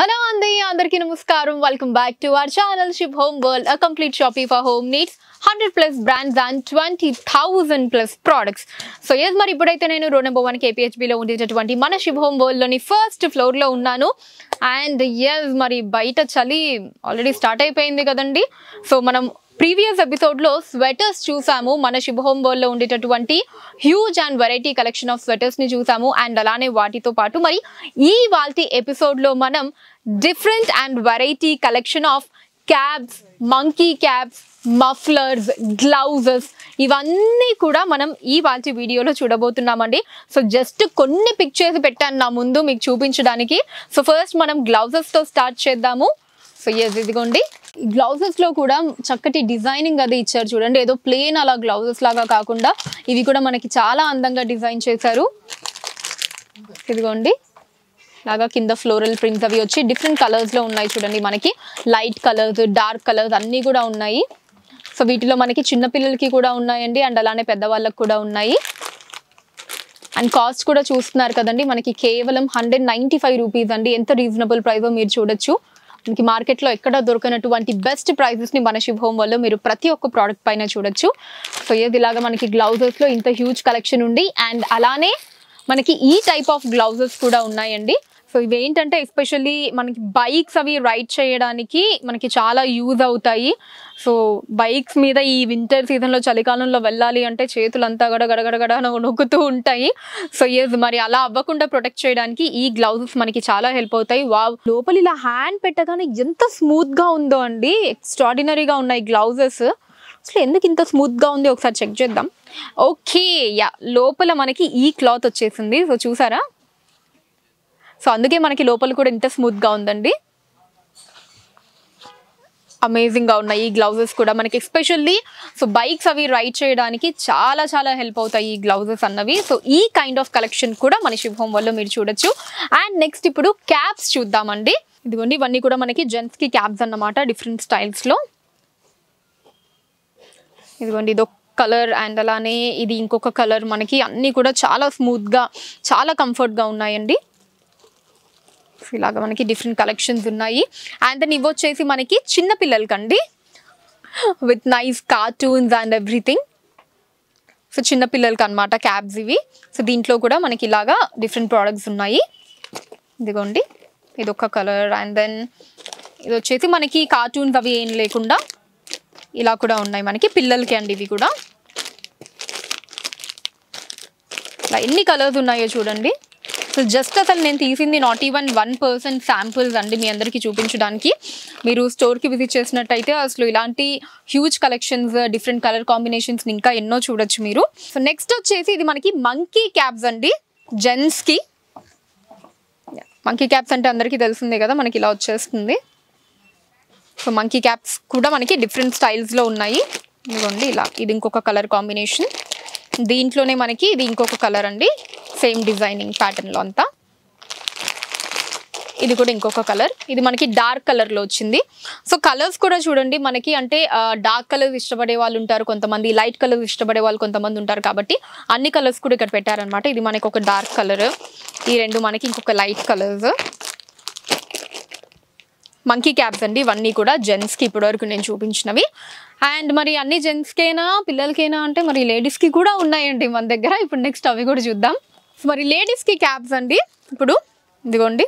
Hello Andi, Namaskaram, welcome back to our channel Shiv Home World, a complete shopping for home needs, 100 plus brands and 20,000 plus products. So yes, mari ipudaithe nenu row number 1 KPHB lo unditatuvanti mana Shiv Home World loni first floor lo unnanu. And yes, mari baita chali already start ayipindi kadandi. So manam previous episode lo sweaters chusamu, mana Shiv Home World lo unditatuvanti huge and variety collection of sweaters ni chusamu and alane vaatito paatu mari ee valti episode lo manam different and variety collection of caps, monkey caps, mufflers, gloves, ivanni kuda manam ee valti video lo chudabothunamandi. So just konni pictures pettan na mundu meeku chupinchadaniki. So first manam gloves to start cheddaamu. So yes, idigondi Glouses lo kuda chakkati designing adi icharu chudandi, edo plain ala glouses laga kaakunda ivi kuda manaki chaala andanga design chesaru. Idigondi laga kinda floral prints avi vachi different colors lo unnai chudandi, manaki light colors, dark colors anni kuda unnai. So veetilo manaki chinna pillaliki kuda unnayandi and alane pedda vallaku kuda unnai. And cost kuda chustunaru kadandi, manaki kevalam 195 rupees andi, enta reasonable price o meer chudochu. మీకు మార్కెట్లో ఎక్కడ దొరకనటువంటి best ప్రైజెస్ని మన Shiv home వల్ల మీరు ప్రతి ఒక్క product పైన చూడొచ్చు. సో ఇదిలాగా మనకి గ్లౌజెస్లో ఇంత హ్యూజ్ కలెక్షన్ ఉంది అండ్ అలానే మనకి ఈ టైప్ ఆఫ్ గ్లౌజెస్ కూడా ఉన్నాయండి. సో ఇవేంటంటే ఎస్పెషల్లీ మనకి బైక్స్ అవి రైడ్ చేయడానికి మనకి చాలా యూజ్ అవుతాయి. సో బైక్స్ మీద ఈ వింటర్ సీజన్లో చలికాలంలో వెళ్ళాలి అంటే చేతులంతా గడగడగడగడ నొక్కుతూ ఉంటాయి. సో ఎస్ మరి అలా అవ్వకుండా ప్రొటెక్ట్ చేయడానికి ఈ గ్లౌజెస్ మనకి చాలా హెల్ప్ అవుతాయి. వావ్, లోపల ఇలా హ్యాండ్ పెట్టగానే ఎంత స్మూత్గా ఉందో అండి, ఎక్స్ట్రాడినరీగా ఉన్నాయి గ్లౌజెస్. అసలు ఎందుకు ఇంత స్మూత్గా ఉంది ఒకసారి చెక్ చేద్దాం. ఓకే, యా లోపల మనకి ఈ క్లాత్ వచ్చేసింది. సో చూసారా, సో అందుకే మనకి లోపల కూడా ఇంత స్మూత్గా ఉందండి. అమేజింగ్గా ఉన్నాయి ఈ గ్లౌజెస్ కూడా మనకి ఎస్పెషల్లీ సో బైక్స్ అవి రైడ్ చేయడానికి చాలా చాలా హెల్ప్ అవుతాయి ఈ గ్లౌజెస్ అన్నవి. సో ఈ కైండ్ ఆఫ్ కలెక్షన్ కూడా మన శివ్ హోమ్ వల్ల మీరు చూడొచ్చు. అండ్ నెక్స్ట్ ఇప్పుడు క్యాప్స్ చూద్దామండి. ఇదిగోండి ఇవన్నీ కూడా మనకి జెంట్స్కి క్యాప్స్ అన్నమాట, డిఫరెంట్ స్టైల్స్లో. ఇదిగోండి ఇదో కలర్ అండ్ అలానే ఇది ఇంకొక కలర్, మనకి అన్నీ కూడా చాలా స్మూత్గా చాలా కంఫర్ట్గా ఉన్నాయండి. ఇలాగా మనకి డిఫరెంట్ కలెక్షన్స్ ఉన్నాయి. అండ్ దెన్ ఇవి వచ్చేసి మనకి చిన్న పిల్లలకండి, with nice cartoons and everything. So చిన్న పిల్లలకి అనమాట క్యాబ్స్ ఇవి. సో దీంట్లో కూడా మనకి ఇలాగా డిఫరెంట్ ప్రోడక్ట్స్ ఉన్నాయి. ఇదిగోండి ఇదొక కలర్ అండ్ దెన్ ఇది వచ్చేసి మనకి కార్టూన్స్ అవి ఏం లేకుండా ఇలా కూడా ఉన్నాయి మనకి పిల్లలకి అండి. ఇవి కూడా ఇలా ఎన్ని కలర్స్ ఉన్నాయో చూడండి. సో జస్ట్ అసలు నేను తీసింది నాట్ ఈవెన్ 1% శాంపుల్స్ అండి మీ అందరికీ చూపించడానికి. మీరు స్టోర్కి విజిట్ చేసినట్టయితే అసలు ఇలాంటి huge collections, different colour combinations ఇంకా ఎన్నో చూడొచ్చు మీరు. సో నెక్స్ట్ వచ్చేసి ఇది మనకి మంకీ క్యాప్స్ అండి జెంట్స్కి. మంకీ క్యాప్స్ అంటే అందరికీ తెలిసిందే కదా, మనకి ఇలా వచ్చేస్తుంది. సో మంకీ క్యాప్స్ కూడా మనకి డిఫరెంట్ స్టైల్స్లో ఉన్నాయి. ఇదిగోండి ఇలా ఇది ఇంకొక కలర్ కాంబినేషన్, దీంట్లోనే మనకి ఇది ఇంకొక కలర్ అండి, సేమ్ డిజైనింగ్ ప్యాటర్న్లో అంతా. ఇది కూడా ఇంకొక కలర్, ఇది మనకి డార్క్ కలర్లో వచ్చింది. సో కలర్స్ కూడా చూడండి మనకి, అంటే డార్క్ కలర్స్ ఇష్టపడే వాళ్ళు ఉంటారు కొంతమంది, లైట్ కలర్స్ ఇష్టపడే వాళ్ళు కొంతమంది ఉంటారు కాబట్టి అన్ని కలర్స్ కూడా ఇక్కడ పెట్టారనమాట. ఇది మనకి ఒక డార్క్ కలర్, ఈ రెండు మనకి ఇంకొక లైట్ కలర్స్. మంకీ క్యాప్స్ అండి ఇవన్నీ కూడా జెంట్స్కి ఇప్పటివరకు నేను చూపించినవి. అండ్ మరి అన్ని జెంట్స్కేనా పిల్లలకేనా అంటే మరి లేడీస్కి కూడా ఉన్నాయండి మన దగ్గర. ఇప్పుడు నెక్స్ట్ అవి కూడా చూద్దాం. మరి లేడీస్కి క్యాప్స్ అండి ఇప్పుడు. ఇదిగోండి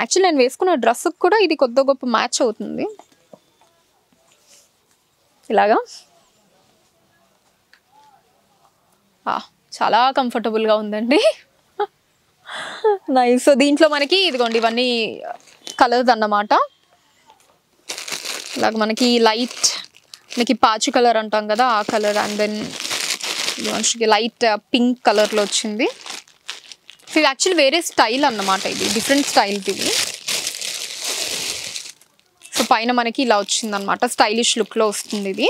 యాక్చువల్లీ నేను వేసుకున్న డ్రెస్సుకు కూడా ఇది కొద్ది గొప్ప మ్యాచ్ అవుతుంది ఇలాగా. చాలా కంఫర్టబుల్గా ఉందండి, నైస్. సో దీంట్లో మనకి ఇదిగోండి ఇవన్నీ కలర్స్ అన్నమాట. ఇలాగ మనకి లైట్ మనకి పాచు కలర్ అంటాం కదా ఆ కలర్, అండ్ దెన్ మనిషికి లైట్ పింక్ కలర్లో వచ్చింది. సో ఇది యాక్చువల్లీ వేరే స్టైల్ అన్నమాట, ఇది డిఫరెంట్ స్టైల్ ఇది. సో పైన మనకి ఇలా వచ్చింది అనమాట, స్టైలిష్ లుక్లో వస్తుంది ఇది.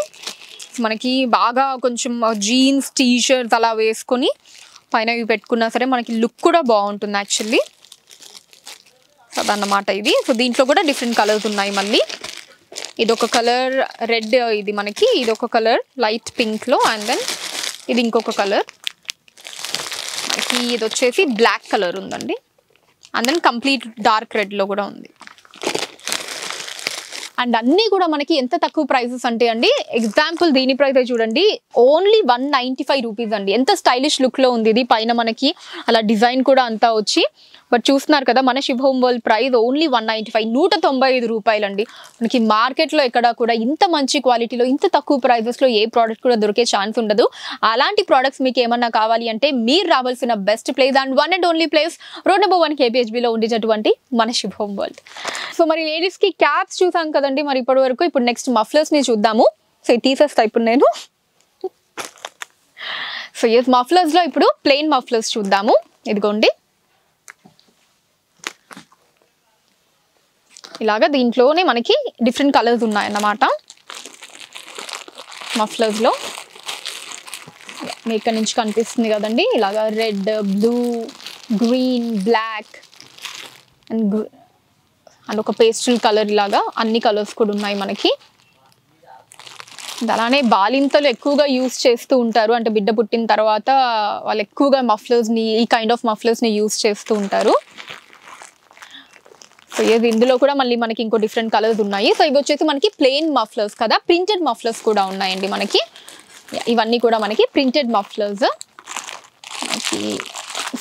మనకి బాగా కొంచెం జీన్స్ టీ షర్ట్స్ అలా వేసుకొని పైన ఇవి పెట్టుకున్నా సరే మనకి లుక్ కూడా బాగుంటుంది యాక్చువల్లీ, అదన్నమాట ఇది. సో దీంట్లో కూడా డిఫరెంట్ కలర్స్ ఉన్నాయి మళ్ళీ. ఇదొక కలర్ రెడ్, ఇది మనకి ఇదొక కలర్ లైట్ పింక్లో, అండ్ దెన్ ఇది ఇంకొక కలర్. మనకి ఇది వచ్చేసి బ్లాక్ కలర్ ఉందండి. and then complete dark red lo kuda undi. And anni kuda manaki enta takku prices ante andi. Example deeni price chudandi, only 195 rupees andi. Enta stylish look lo undi idi paina manaki ala design kuda anta vachi. But చూస్తున్నారు కదా మన Shiv home world price only 195 రూపాయలు అండి. మనకి market లో ఎక్కడ కూడా ఇంత మంచి క్వాలిటీలో ఇంత తక్కువ ప్రైసెస్ లో ఏ ప్రొడక్ట్ కూడా దొరికే ఛాన్స్ ఉండదు. అలాంటి ప్రొడక్ట్స్ మీకు ఏమన్నా కావాలి అంటే మీరు రావాల్సిన best place and one and only place road number 1 KPHB లో ఉండేటటువంటి మన శివ్ హోమ్ వరల్డ్. సో మరి లేడీస్ కి క్యాప్స్ చూసాం కదండి మరి ఇప్పటివరకు. ఇప్పుడు నెక్స్ట్ మఫ్లర్స్ ని చూద్దాము. సో టీసర్స్ టైప్ నేను. సో yes మఫ్లర్స్ లో ఇప్పుడు ప్లెయిన్ మఫ్లర్స్ చూద్దాము. ఇదిగోండి ఇలాగా దీంట్లోనే మనకి డిఫరెంట్ కలర్స్ ఉన్నాయి అన్నమాట మఫ్లర్స్ లో. ఇక్కడ నుంచి కనిపిస్తుంది కదండి ఇలాగా red, blue, green, black and ఒక పేస్టల్ కలర్ ఇలాగా అన్ని కలర్స్ కూడా ఉన్నాయి మనకి. అలానే బాలింతలు ఎక్కువగా యూజ్ చేస్తూ ఉంటారు, అంటే బిడ్డ పుట్టిన తర్వాత వాళ్ళు ఎక్కువగా మఫ్లర్స్ ని ఈ కైండ్ ఆఫ్ మఫ్లర్స్ ని యూజ్ చేస్తూ ఉంటారు. సో ఇది ఇందులో కూడా మళ్ళీ మనకి ఇంకో డిఫరెంట్ కలర్స్ ఉన్నాయి. సో ఇవి వచ్చేసి మనకి ప్లెయిన్ మఫ్లర్స్ కదా, ప్రింటెడ్ మఫ్లర్స్ కూడా ఉన్నాయండి మనకి. ఇవన్నీ కూడా మనకి ప్రింటెడ్ మఫ్లర్స్.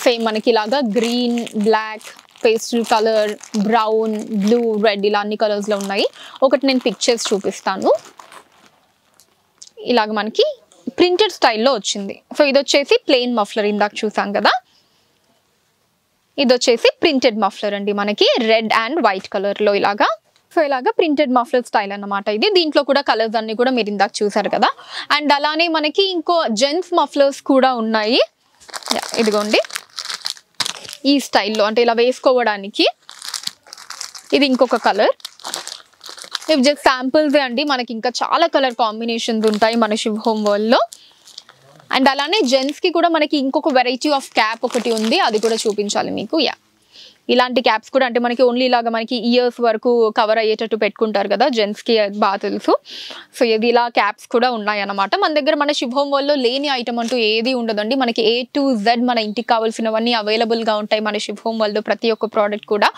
సేమ్ మనకి ఇలాగా green, black, pastel colour, brown, blue, red ఇలా అన్ని కలర్స్లో ఉన్నాయి. ఒకటి నేను పిక్చర్స్ చూపిస్తాను. ఇలాగ మనకి ప్రింటెడ్ స్టైల్లో వచ్చింది. సో ఇది వచ్చేసి ప్లెయిన్ మఫ్లర్ ఇందాక చూసాం కదా. ఇది వచ్చేసి ప్రింటెడ్ మఫ్లర్ అండి మనకి రెడ్ అండ్ వైట్ కలర్ లో ఇలాగా. సో ఇలాగా ప్రింటెడ్ మఫ్లర్ స్టైల్ అన్నమాట ఇది. దీంట్లో కూడా కలర్స్ అన్ని కూడా మీరు ఇందాక చూసారు కదా. అండ్ అలానే మనకి ఇంకో జెంట్స్ మఫ్లర్స్ కూడా ఉన్నాయి. ఇదిగోండి ఈ స్టైల్లో, అంటే ఇలా వేసుకోవడానికి. ఇది ఇంకొక కలర్. ఇవి జస్ట్ శాంపుల్స్ అండి, మనకి ఇంకా చాలా కలర్ కాంబినేషన్స్ ఉంటాయి మన శివ్ హోమ్ వరల్డ్ లో. అండ్ అలానే జెంట్స్ కి కూడా మనకి ఇంకొక వెరైటీ ఆఫ్ క్యాప్ ఒకటి ఉంది, అది కూడా చూపించాలి మీకు. ఇలాంటి క్యాప్స్ కూడా అంటే మనకి ఓన్లీ ఇలాగా మనకి ఇయర్స్ వరకు కవర్ అయ్యేటట్టు పెట్టుకుంటారు కదా జెంట్స్ కి, బాగా తెలుసు. సో ఇది ఇలా క్యాప్స్ కూడా ఉన్నాయి అన్నమాట మన దగ్గర. మన శివ్ హోమ్ వరల్డ్ లో లేని ఐటమ్ అంటూ ఏది ఉండదండి మనకి. A to Z మన ఇంటికి కావాల్సినవన్నీ అవైలబుల్ గా ఉంటాయి మన శివ్ హోమ్ వరల్డ్ లో, ప్రతి ఒక్క ప్రోడక్ట్ కూడా.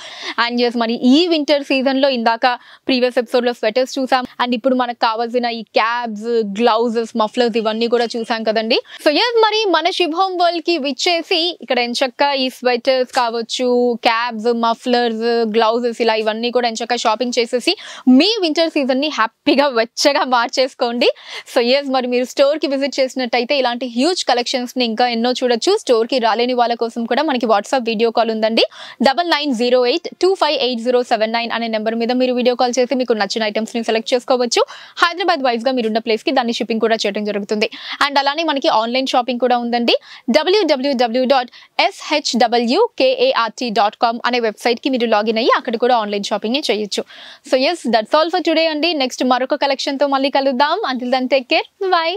అండ్ yes మరి ఈ వింటర్ సీజన్ లో ఇందాక ప్రీవియస్ ఎపిసోడ్ లో స్వెటర్స్ చూసాం, అండ్ ఇప్పుడు మనకు కావాల్సిన ఈ క్యాప్స్, గ్లౌజెస్, మఫ్లర్స్ ఇవన్నీ కూడా చూసాం కదండి. సో yes మరి మన శివ్ హోమ్ వరల్డ్ కి విచ్చేసి ఇక్కడ ఎంచక్క ఈ స్వెటర్స్ కావచ్చు, క్యాబ్స్, మఫ్లర్స్, గ్లౌజెస్ ఇలా ఇవన్నీ కూడా ఎంచక్క షాపింగ్ చేసేసి మీ వింటర్ సీజన్ ని హ్యాపీగా వెచ్చగా మార్చేసుకోండి. సో yes మరి మీరు స్టోర్ కి విజిట్ చేసినట్టయితే ఇలాంటి హ్యూజ్ కలెక్షన్స్ ని ఇంకా ఎన్నో చూడొచ్చు. స్టోర్ కి రాలేని వాళ్ళ కోసం కూడా మనకి వాట్సాప్ వీడియో కాల్ ఉందండి. 9908258079 అనే నెంబర్ మీద మీరు వీడియో కాల్ చేసి మీకు నచ్చిన ఐటమ్స్ ని సెలెక్ట్ చేసుకోవచ్చు. హైదరాబాద్ వైజ్ గా మీరున్న ప్లేస్ కి దాన్ని షిప్పింగ్ కూడా చేయడం జరుగుతుంది. అండ్ అలానే మనకి ఆన్లైన్ షాపింగ్ కూడా ఉందండి. www.shwkart.com అనే వెబ్సైట్ కి మీరు లాగిన్ అయ్యి అక్కడ కూడా ఆన్లైన్ షాపింగ్ చేయొచ్చు. So yes that's all for today అండి. నెక్స్ట్ మరొక కలెక్షన్ తో మళ్ళీ కలుద్దాం. Until then take care, by.